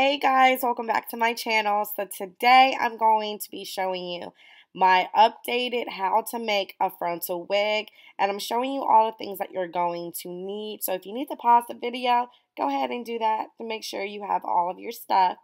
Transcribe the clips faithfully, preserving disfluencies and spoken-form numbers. Hey guys, welcome back to my channel. So today I'm going to be showing you my updated how to make a frontal wig, and I'm showing you all the things that you're going to need. So if you need to pause the video, go ahead and do that to make sure you have all of your stuff.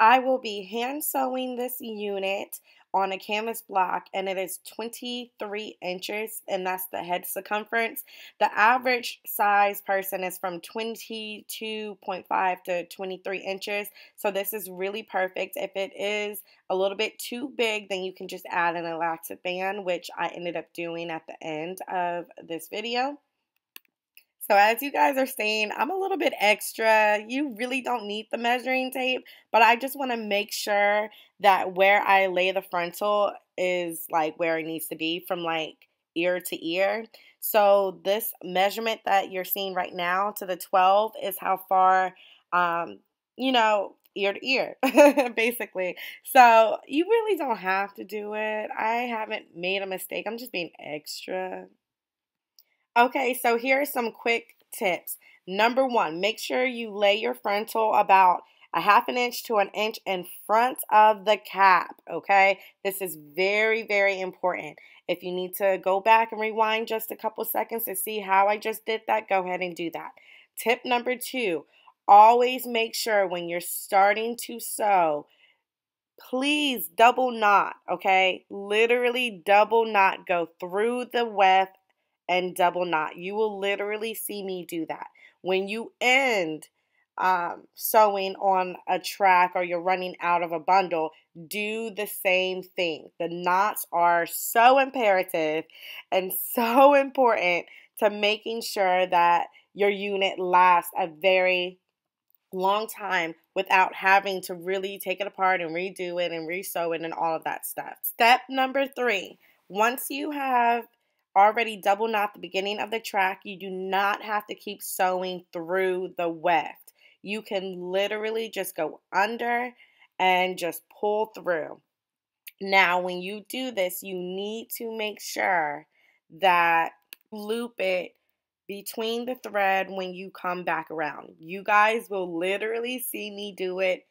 I will be hand sewing this unit on a canvas block, and it is twenty-three inches, and that's the head circumference. The average size person is from twenty-two point five to twenty-three inches, so this is really perfect. If it is a little bit too big, then you can just add an elastic band, which I ended up doing at the end of this video. So as you guys are seeing, I'm a little bit extra. You really don't need the measuring tape, but I just want to make sure that where I lay the frontal is like where it needs to be from like ear to ear. So this measurement that you're seeing right now to the twelve is how far, um, you know, ear to ear, basically. So you really don't have to do it. I haven't made a mistake. I'm just being extra. Okay, so here are some quick tips. Number one, make sure you lay your frontal about a half an inch to an inch in front of the cap, okay? This is very, very important. If you need to go back and rewind just a couple seconds to see how I just did that, go ahead and do that. Tip number two, always make sure when you're starting to sew, please double knot, okay? Literally double knot, go through the weft and double knot. You will literally see me do that. When you end um, sewing on a track or you're running out of a bundle, do the same thing. The knots are so imperative and so important to making sure that your unit lasts a very long time without having to really take it apart and redo it and re-sew it and all of that stuff. Step number three, once you have already double knot the beginning of the track, you do not have to keep sewing through the weft. You can literally just go under and just pull through. Now, when you do this, you need to make sure that you loop it between the thread when you come back around. You guys will literally see me do it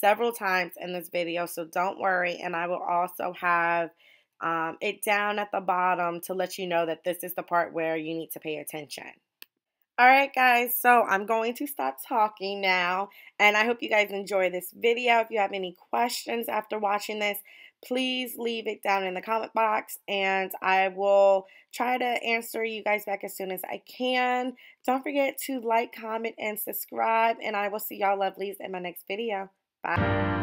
several times in this video, so don't worry, and I will also have Um, it down at the bottom to let you know that this is the part where you need to pay attention. Alright guys, so I'm going to stop talking now, and I hope you guys enjoy this video. If you have any questions after watching this, please leave it down in the comment box, and I will try to answer you guys back as soon as I can. Don't forget to like, comment, and subscribe, and I will see y'all lovelies in my next video. Bye.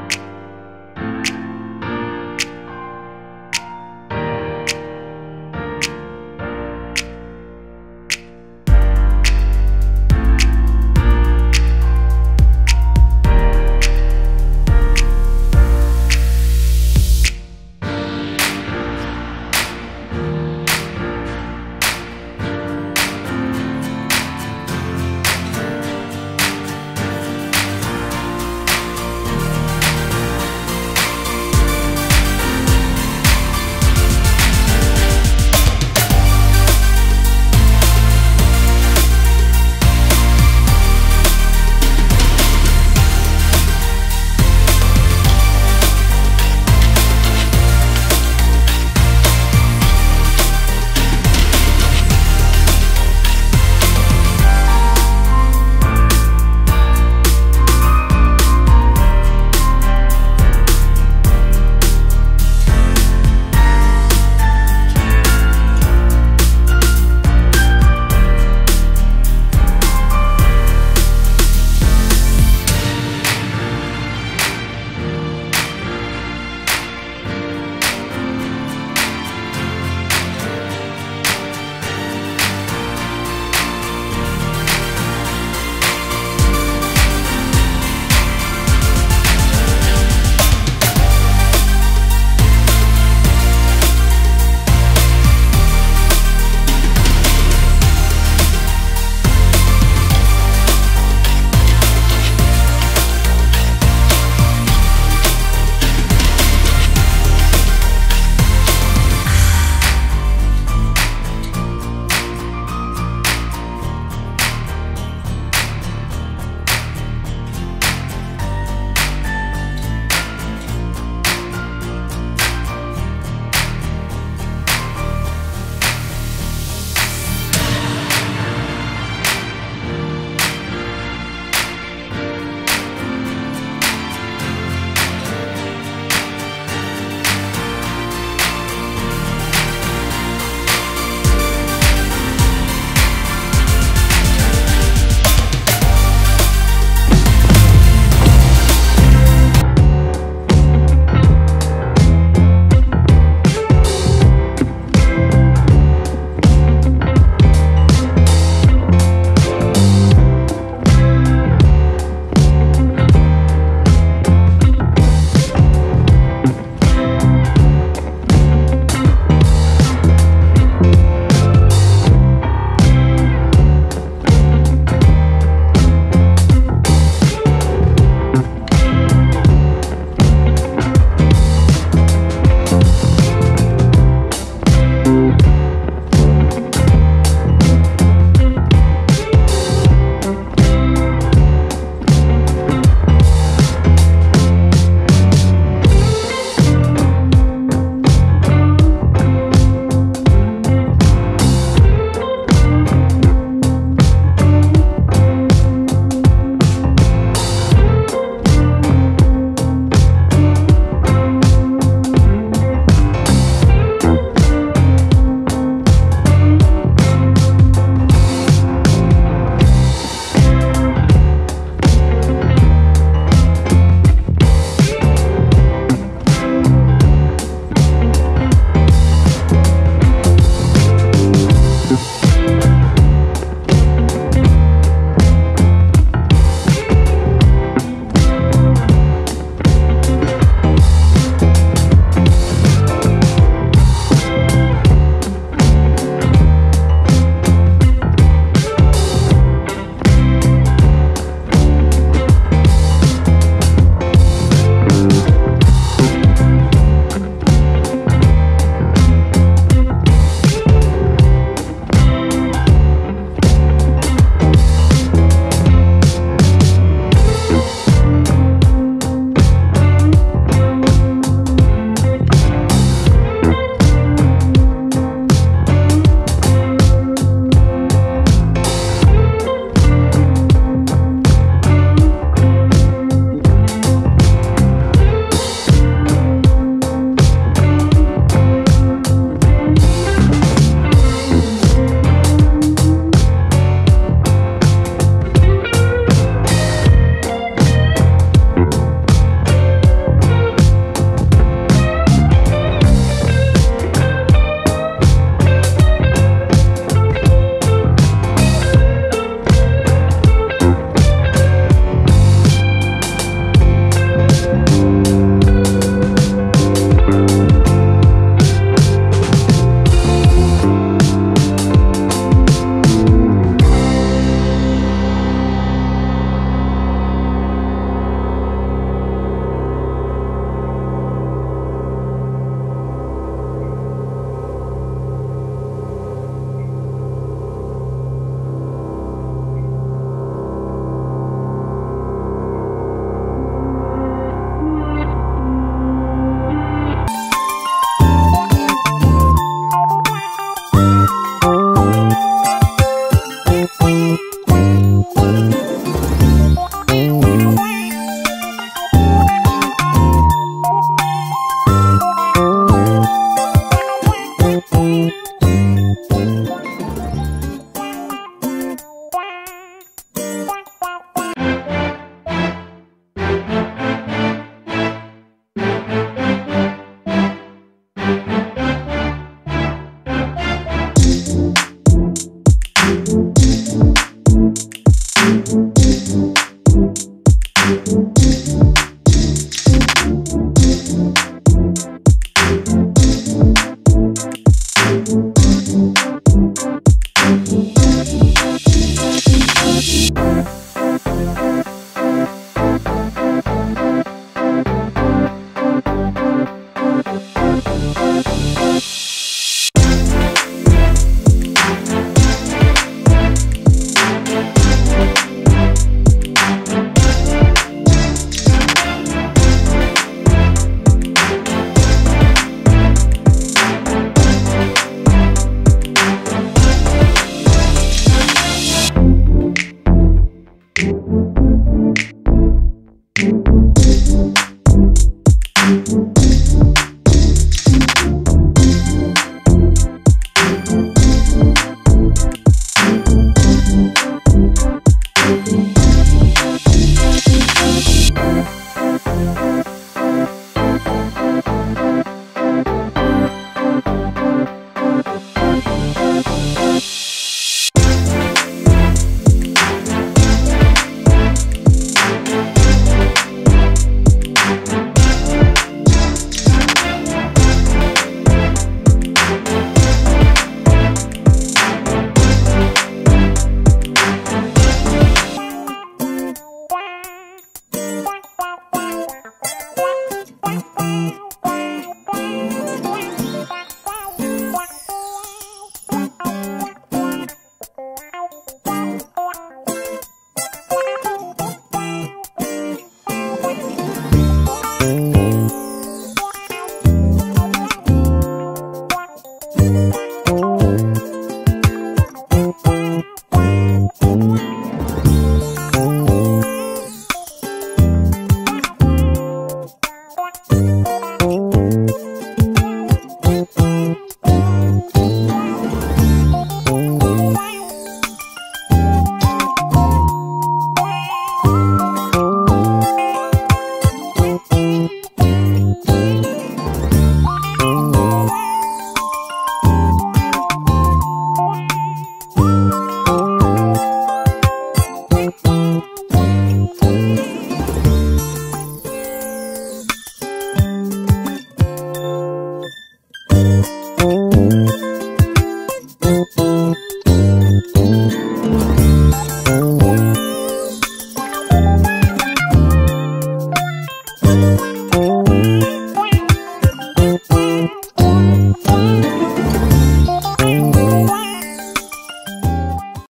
Thank you.